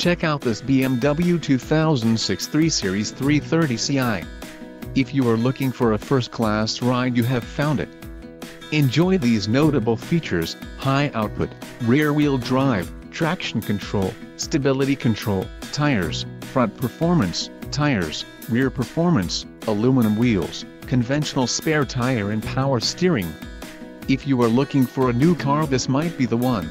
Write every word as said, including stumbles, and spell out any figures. Check out this B M W two thousand six three series three thirty C I. If you are looking for a first-class ride, you have found it. Enjoy these notable features: high output, rear-wheel drive, traction control, stability control, tires, front performance, tires, rear performance, aluminum wheels, conventional spare tire and power steering. If you are looking for a new car, this might be the one.